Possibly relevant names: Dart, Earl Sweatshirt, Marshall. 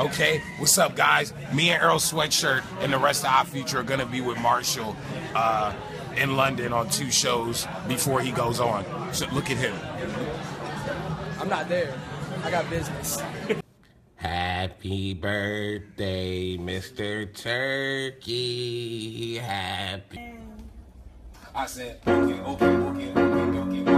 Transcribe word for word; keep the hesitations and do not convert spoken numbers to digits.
Okay, what's up, guys? Me and Earl Sweatshirt and the rest of Our Future are gonna be with Marshall uh, in London on two shows before he goes on. So look at him. I'm not there. I got business. Happy birthday, Mister Turkey. Happy. I said, okay, okay, okay, okay, okay.